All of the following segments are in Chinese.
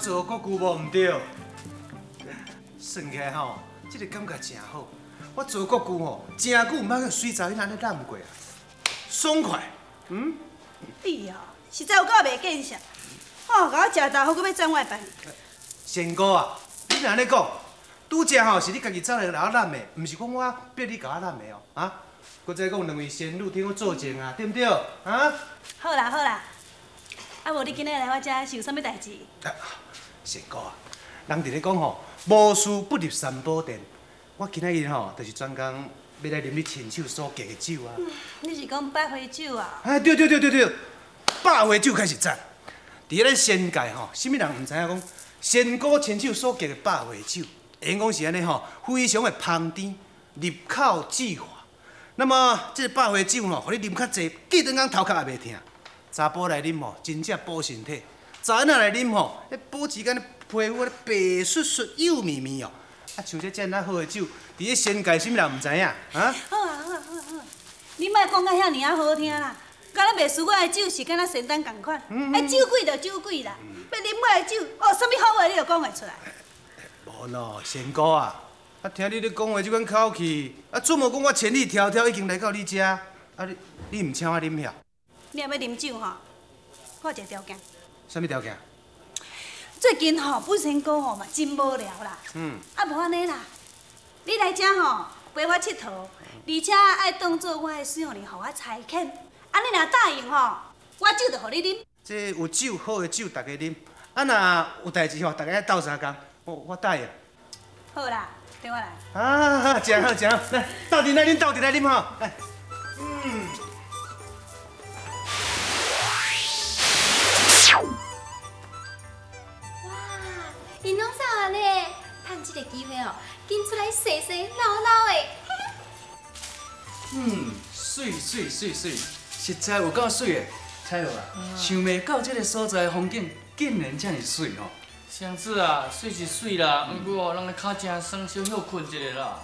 做国舅无唔对，算起来吼，这个感觉真好。我做国舅吼，真久唔捌去水槽迄安尼揽过啊，爽快。嗯，你哦，实在有够袂见识，吼，甲我食豆腐，佫要转外班。仙姑啊，你安尼讲，拄则吼是你家己走来甲我揽的，唔是讲我逼你甲我揽的哦。啊，佫再讲两位仙女替我作证啊，对唔对？啊，好啦好啦，啊无你今日来我遮是有啥物代志？ 仙姑啊，人伫咧讲吼，无事不入三宝殿。我今仔日吼，就是专工要来啉你亲手所酿的酒啊。你是讲百花酒啊？哎，对对对对对，百花酒开始赞。伫咱仙界吼，啥物人毋知影讲，仙姑亲手所酿的百花酒，因讲是安尼吼，非常的香甜，入口即化。那么这百花酒吼，互你啉较济，记当讲头壳也袂痛。查甫来啉吼，真正补身体。 早起来啉吼，迄保持间皮肤白雪雪、幼绵绵哦。啊，像这遮尔好的酒，伫咧仙界，啥物人毋知影啊？好啊好啊好啊好啊！你莫讲到遐尔啊好听啦，敢若袂输我的酒是敢若仙丹同款。哎，酒鬼就酒鬼啦，要啉我的酒，哦，啥物好话你就讲会出来。无咯，仙姑啊，啊，听你咧讲话即款口气，啊，准无讲我千里迢迢已经来到你遮，啊你毋请我啉呀？你若要啉酒吼，我一个条件。 啥物条件？最近吼，本身哥吼嘛真无聊啦。嗯。啊无安尼啦，你来遮吼陪我佚佗，而且爱当做我的小人，互我差遣。安尼若答应吼，我酒就互你啉。这有酒好的酒，大家啉。啊若有代志吼，大家斗相共。我答应。好啦，对我来。啊，真好真好，来斗阵来啉，斗阵来啉吼。来，嗯。 因拢走啊嘞，趁这个机会哦，紧出来洗洗闹闹的。嗯，水水水水，实在有够水的，彩罗啊，想袂到这个所在风景竟然这么水哦。相子啊，水是水啦，不过咱个脚真酸，小休困一下啦。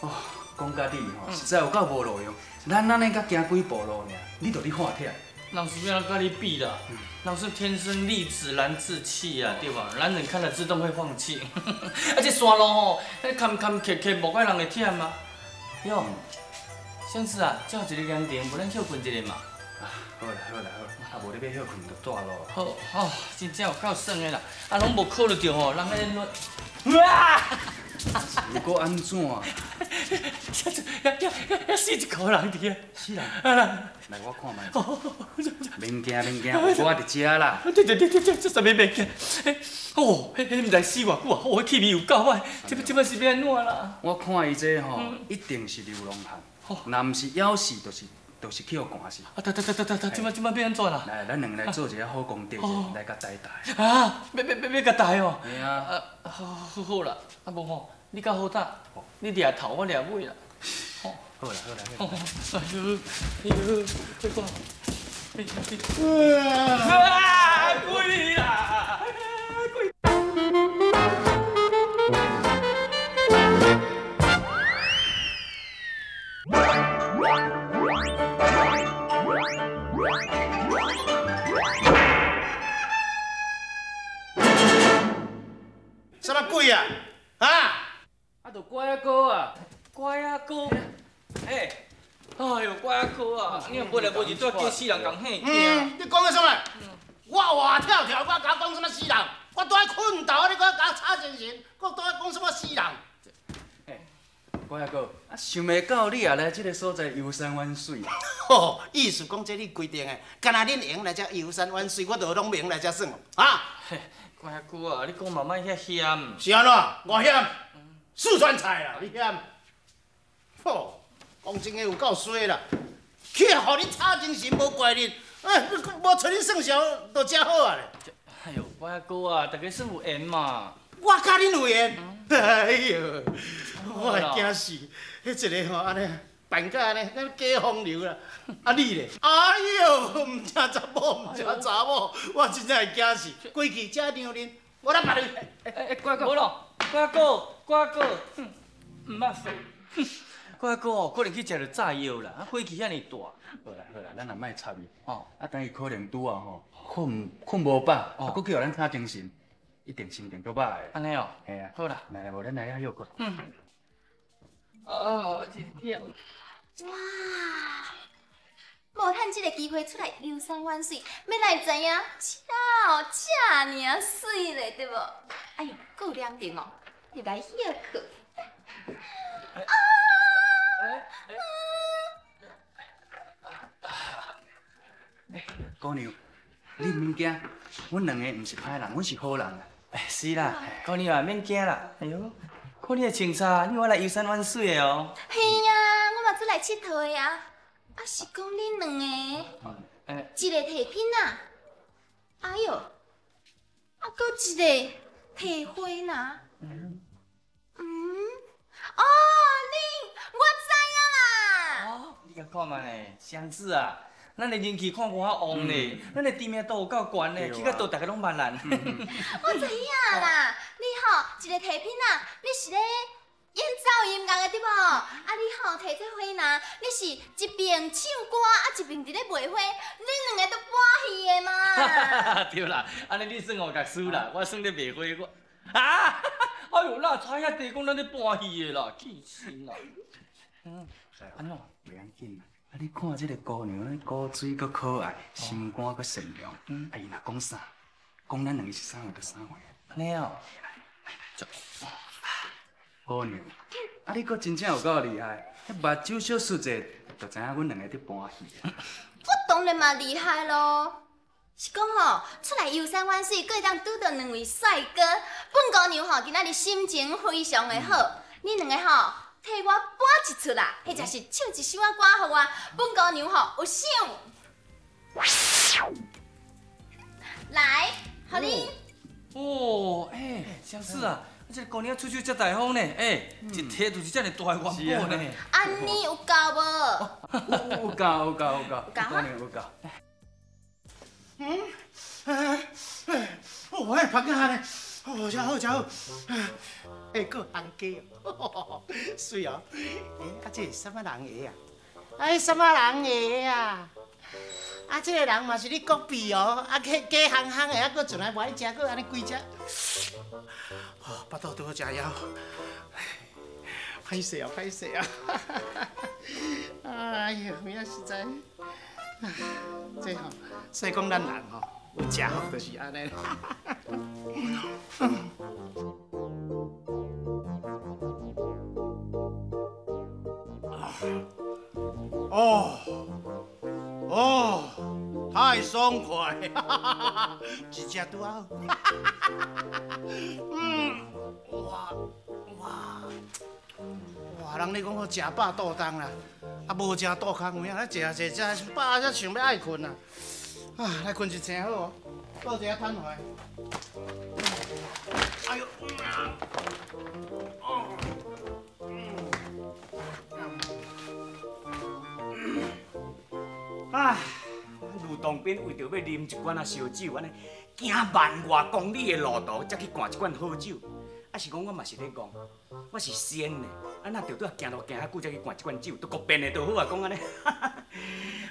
哦，讲到你吼，实在有够无路用，咱安尼才行几步路尔，你都咧喊忝。 老师不要跟你比啦，老师天生丽质难自弃啊，对吧？男人看了自动会放弃。而且山路吼，那坎坎坷坷，无怪人会忝啊。哟，相思啊，照一个工程，无咱休困一下嘛。好啦好啦好啦，啊无你要休困就大路。好，好，真正有够爽的啦，啊拢无考虑到吼，人迄个，啊！如果安怎？ 遐死一个人滴啊！是啦，来我看卖。免惊免惊，我伫遮啦。对，这啥物免惊？哦，迄毋知死偌久啊！哦，气味有够歹，这摆是变安怎啦？我看伊这吼，一定是流浪汉，若毋是枵死，就是去互寒死。啊，对，这摆变安怎啦？来，咱两个来做一个好功德，来甲代代。啊，要甲代哦。嘿啊。好啦，啊无吼，你较好打，你掠头，我掠尾啦。 好啦，再挂。啊！贵啦！贵。什么贵啊？啊？啊，就乖阿哥啊，乖阿哥。 哎，哎呦，乖阿哥啊！你若买来买一段叫死人共嘿惊。你讲个啥物？我活跳跳，我敢讲什么死人？我拄爱困倒，你敢敢吵精神？我拄爱讲什么死人？哎，乖阿哥，啊，想袂到你也来这个所在游山玩水。吼，意思讲这你规定的，干那恁闲来遮游山玩水，我都拢袂闲来遮耍哦。啊，乖阿哥啊，你讲嘛莫遐嫌。是安怎？我嫌？四川菜啦，你嫌？吼！ 讲真诶，有够衰啦！去，互你吵精神，无怪恁。哎，无找你算账，都真好啊嘞。哎呦，我阿哥啊，大家算有缘嘛。我甲恁有缘。哎呦，我会惊死。迄一个吼，安尼办假安尼，假风流啦。啊你嘞？哎呦，唔正查某，唔正查某，我真正会惊死。规矩遮让恁，我来办你。哎，乖哥，无咯，乖哥，乖哥，唔捌说。 我讲哦，可能去食着炸药啦，啊火气遐尼大。好啦好啦，咱也莫插伊。哦，啊等伊可能拄啊吼，困无饱，啊佫去互咱差精神，一定心情都歹个。安尼哦，嘿啊，好啦，来来，无咱来遐休困。嗯。哦，真漂亮。哇，无趁即个机会出来游山玩水，要来知影，超遮尔水嘞，对无？哎呦，佫有凉亭哦，入来休困。啊！ 哎，姑娘，你免惊，阮两个唔是歹人，阮是好人啊。哎，是啦，姑娘啊，免惊啦。哎呦，看你个穿衫，你我来游山玩水个哦。嘿啊，我嘛出来佚佗个啊。啊，是讲恁两个，一个提品啊，哎呦，啊，搁一个提花呐。嗯，哦，恁我。 你甲看嘛嘞，祥子啊，咱的人气看偌旺嘞，咱的知名度有够悬嘞，去到倒大家拢万人。我知影啦，你吼一个提品啊，你是咧演奏音乐的对无？啊，你吼提这花呐，你是一边唱歌啊，一边伫咧卖花，恁两个都搬戏的嘛。对啦，安尼你算我读书啦，我算咧卖花我。啊！哎呦，那差遐地讲咱咧搬戏的啦，气死啦！嗯。 安怎？袂要紧啦，啊！你看这个姑娘，古锥搁可爱，心肝搁善良。啊，伊若讲啥，讲咱两个是啥话就啥话。安尼哦，来，姑娘，啊！你搁真正有够厉害，迄目睭小竖者，就知影阮两个伫搬戏。我当然嘛厉害咯，是讲吼，出来游山玩水，搁会当拄到两位帅哥。本姑娘吼，今仔日心情非常的好，你两个吼。 替我搬一出啦，或者是唱一首啊歌给我，本姑娘吼有想。来，给你。哦，哎，相思啊，这个姑娘出手遮大方呢，哎，一提就是遮尼大个元宝呢。安尼有够无？有够。姑娘有够。嗯，我爱螃蟹呢。 哦，真好，真好！哎，搁红鸡哦，水哦！哎，啊，这是什么人个啊？哎，什么人个啊？啊，这个人嘛是你国币哦，啊，鸡憨憨个，啊，搁从来无爱食，搁安尼规只，哦，巴肚拄好食枵，歹势啊，歹势啊！哎呀，有影实在，这吼，所以讲咱人吼。 有食好就是安尼。哦哦，太爽快，一只拄好。嗯，哇，人咧讲好食饱肚重啦，啊无食肚空有影，咱食饱才想要爱困啊。 啊，来困一醒好哦，倒一下瘫下。哎呦，哦，哎，阮胡同边为着要啉一罐啊烧酒，安尼行万外公里的路途，才去灌一罐好酒。啊，是讲我嘛是咧讲，我是仙嘞，啊那着拄啊行路行遐久才去灌一罐酒，都国变的都好啊，讲安尼，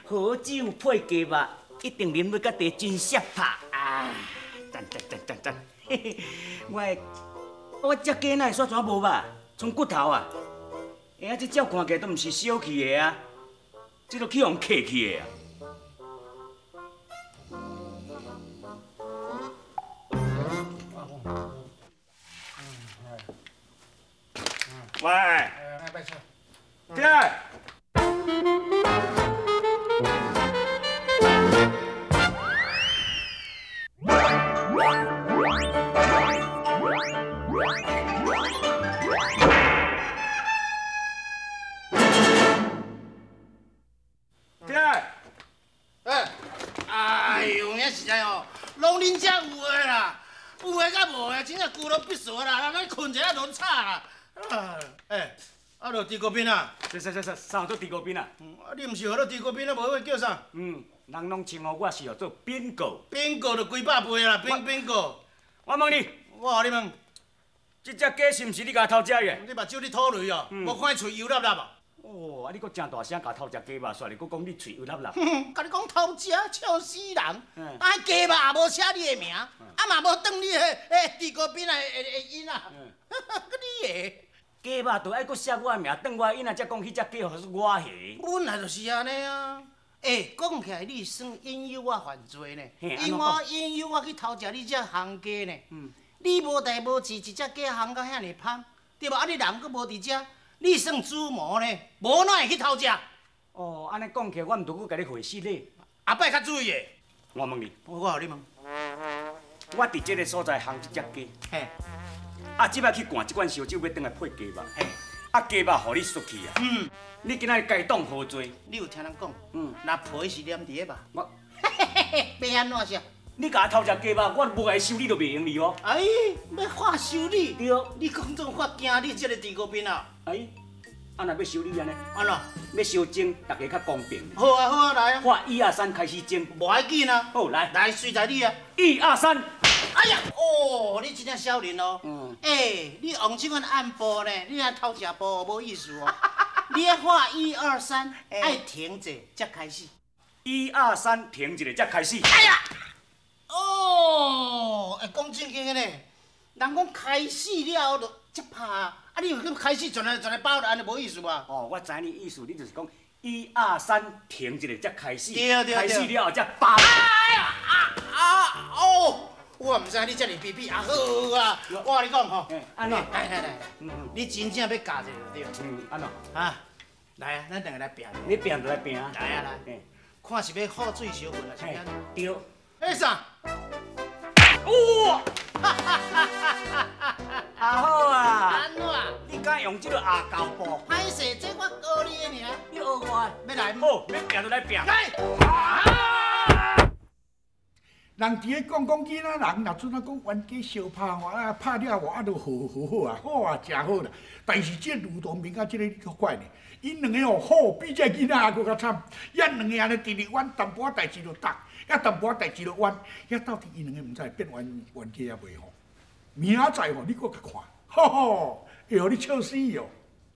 好酒配鸡肉。 一定啉到甲地真湿拍啊！赞！我只鸡哪会煞全无肉，剩骨头啊！哎呀，这鸟看起来都毋是小气的啊，这都去互客气的啊！喂，进来。恁遮有诶啦，有诶甲无诶，真正旧拢必须啦，咱困一下拢吵啦。哎，啊，落地沟边啊？啥？啥做地沟边啊？啊，你毋是学落地沟边啊？无迄叫啥？人拢称呼我是哦做边狗。边狗就几百倍啦，边狗。我问你，我互你问，即只鸡是毋是你家偷食个？你目睭你吐泪哦，无看伊喙油辣辣无？ 哦，啊！你阁真大声甲偷食鸡肉，煞哩阁讲你嘴有辣辣。甲你讲偷食，笑死人！啊，鸡肉也无写你的名，啊嘛无当你迄地沟边的囡仔，阁你个鸡肉都爱阁写我的名，当我的囡仔才讲迄只鸡是我下。本来就是安尼啊！哎，讲起来你算引诱我犯罪呢，因我引诱我去偷食你只行鸡呢。你无代无志，一只鸡行到遐尼芳，对无？啊，你人佫无伫遮。 你算主谋呢？无哪会去偷食？哦，安尼讲起，我毋着阁甲你回信咧。后摆较注意个。我问你，我互你问，我伫即个所在烘一只鸡，嘿，啊，即摆去掼即罐烧酒要倒来配鸡肉，嘿，啊，鸡肉互你输去啊，你今仔该当何罪？你有听人讲，若皮是黏伫个吧？我，嘿嘿嘿，变安怎是？你甲我偷食鸡肉，我无爱修理就袂用你哦。哎，要法修理？对，你讲种法惊你即个地沟边啊？ 哎，啊若要收你安尼，安怎？要收整，大家较公平。好啊，好啊，来啊！我1、2、3开始整，无要紧啊。好，来，随在你啊。1、2、3。哎呀，哦，你真正少年哦。哎，你用这款暗步呢，你若偷食步无意思哦。你要画1、2、3，爱停者才开始。1、2、3，停一个才开始。哎呀，哦，会讲正经个呢。人讲开始了就才拍。 啊！你有咁开始全来包了，安尼无意思嘛？哦，我知你意思，你就是讲1、2、3停一下才开始，对，开始了后才包。哎呀！哦！我唔知你这里比比啊好啊！我跟你讲吼，安怎？来，你真正要教一个对？安怎？啊！来啊，咱两个来拼。你拼就来拼啊！来，看是要好水烧粉啊，是安怎？对。哎啥？哇！ 阿好啊！安怎？你敢用这个阿胶布？歹势，这我教你的尔。你学我，要来好，要拼就来拼。来！人伫咧讲囡仔人，若准啊讲冤家相拍吼，啊拍了我啊都好啊，真好啦。但是这女同明啊，这个你可怪呢，因两个哦好，比这囡仔还佫较惨。因两个安尼直直冤，淡薄仔代志就打，也淡薄仔代志就冤，也到底因两个唔知变冤家也袂好。 明仔载吼，你搁甲看，吼吼，会予你笑死哦！